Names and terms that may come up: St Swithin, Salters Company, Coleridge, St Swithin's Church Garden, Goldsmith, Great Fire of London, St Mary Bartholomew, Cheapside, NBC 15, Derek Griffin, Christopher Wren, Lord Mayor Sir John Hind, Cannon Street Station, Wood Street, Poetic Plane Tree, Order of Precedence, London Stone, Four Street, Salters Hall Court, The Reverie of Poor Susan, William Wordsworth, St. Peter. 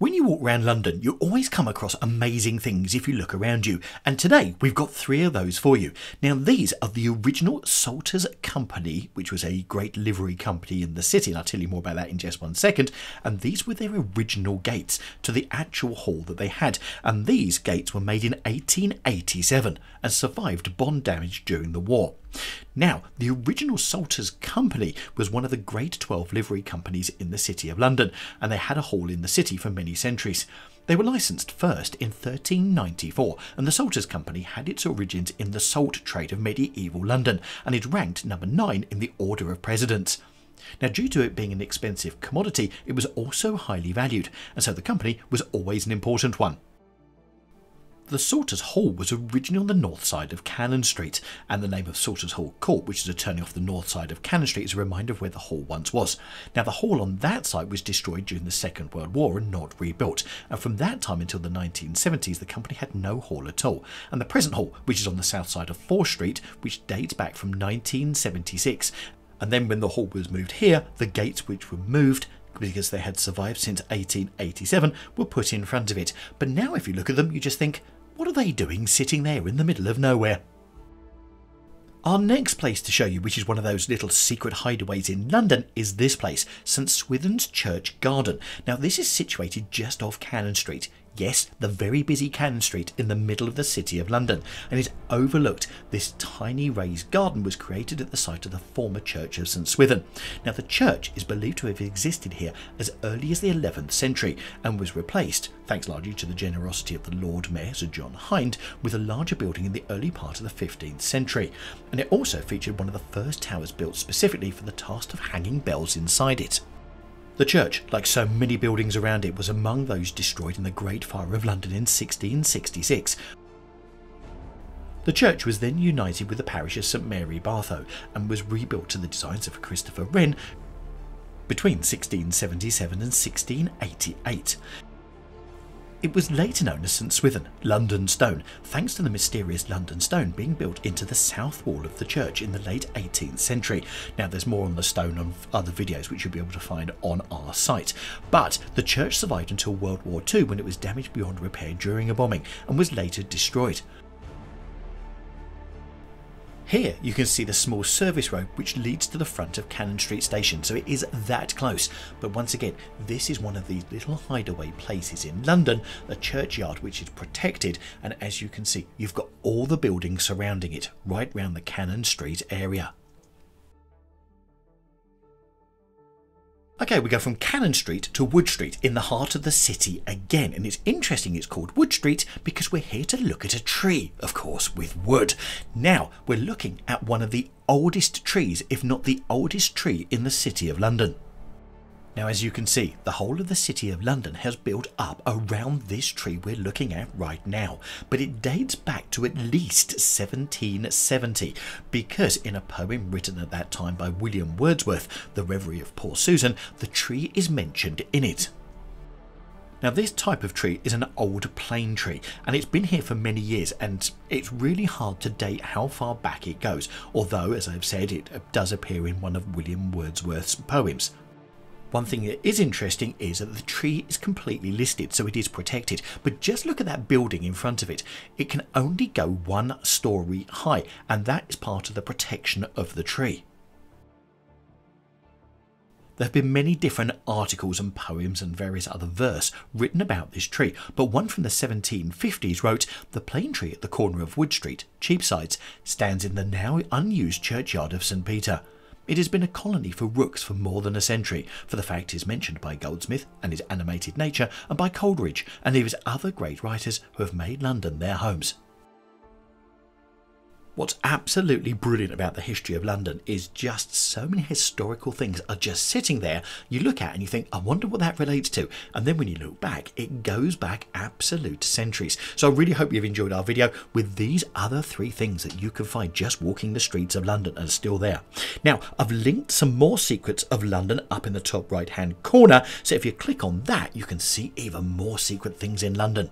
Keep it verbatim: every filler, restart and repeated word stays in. When you walk around London, you always come across amazing things if you look around you, and today we've got three of those for you. Now, these are the original Salters Company, which was a great livery company in the city, and I'll tell you more about that in just one second, and these were their original gates to the actual hall that they had, and these gates were made in eighteen eighty-seven and survived bomb damage during the war. Now, the original Salters Company was one of the great twelve livery companies in the City of London, and they had a hall in the city for many centuries. They were licensed first in thirteen ninety-four, and the Salters Company had its origins in the salt trade of medieval London, and it ranked number nine in the Order of Precedence. Now, due to it being an expensive commodity, it was also highly valued, and so the company was always an important one. The Salters Hall was originally on the north side of Cannon Street, and the name of Salters Hall Court, which is a turning off the north side of Cannon Street, is a reminder of where the hall once was. Now, the hall on that side was destroyed during the Second World War and not rebuilt, and from that time until the nineteen seventies the company had no hall at all, and the present hall, which is on the south side of Four Street, which dates back from nineteen seventy-six, and then when the hall was moved here, the gates which were moved because they had survived since eighteen eighty-seven were put in front of it. But now if you look at them you just think, what are they doing sitting there in the middle of nowhere? Our next place to show you, which is one of those little secret hideaways in London, is this place, St Swithin's Church Garden. Now, this is situated just off Cannon Street. Yes, the very busy Cannon Street in the middle of the City of London, and it's overlooked. This tiny raised garden was created at the site of the former church of St Swithin. Now, the church is believed to have existed here as early as the eleventh century and was replaced, thanks largely to the generosity of the Lord Mayor Sir John Hind, with a larger building in the early part of the fifteenth century, and it also featured one of the first towers built specifically for the task of hanging bells inside it. The church, like so many buildings around it, was among those destroyed in the Great Fire of London in sixteen sixty-six. The church was then united with the parish of St Mary Bartholomew and was rebuilt to the designs of Christopher Wren between sixteen seventy-seven and sixteen eighty-eight. It was later known as St Swithin, London Stone, thanks to the mysterious London Stone being built into the south wall of the church in the late eighteenth century. Now, there's more on the stone on other videos which you'll be able to find on our site. But the church survived until World War Two, when it was damaged beyond repair during a bombing and was later destroyed. Here you can see the small service road which leads to the front of Cannon Street Station, so it is that close. But once again, this is one of these little hideaway places in London, the churchyard, which is protected, and as you can see, you've got all the buildings surrounding it, right round the Cannon Street area. Okay, we go from Cannon Street to Wood Street in the heart of the city again, and it's interesting it's called Wood Street because we're here to look at a tree, of course, with wood. Now, we're looking at one of the oldest trees, if not the oldest tree in the City of London. Now, as you can see, the whole of the City of London has built up around this tree we're looking at right now, but it dates back to at least seventeen seventy, because in a poem written at that time by William Wordsworth, The Reverie of Poor Susan, the tree is mentioned in it. Now, this type of tree is an old plane tree, and it's been here for many years, and it's really hard to date how far back it goes, although, as I've said, it does appear in one of William Wordsworth's poems. One thing that is interesting is that the tree is completely listed, so it is protected, but just look at that building in front of it. It can only go one storey high, and that is part of the protection of the tree. There have been many different articles and poems and various other verse written about this tree, but one from the seventeen fifties wrote, "The plane tree at the corner of Wood Street, Cheapside, stands in the now unused churchyard of Saint Peter. It has been a colony for rooks for more than a century, for the fact is mentioned by Goldsmith and his animated nature, and by Coleridge and his other great writers who have made London their homes." What's absolutely brilliant about the history of London is just so many historical things are just sitting there, you look at and you think, I wonder what that relates to, and then when you look back, it goes back absolute centuries. So I really hope you've enjoyed our video with these other three things that you can find just walking the streets of London and are still there. Now, I've linked some more secrets of London up in the top right hand corner, so if you click on that you can see even more secret things in London.